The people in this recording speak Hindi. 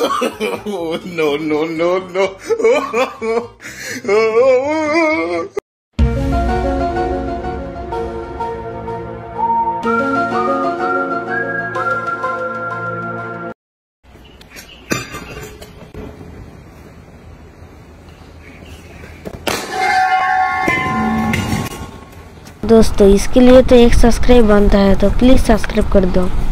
No, no, no, no. दोस्तों इसके लिए तो एक सब्सक्राइब बनता है, तो प्लीज़ सब्सक्राइब कर दो।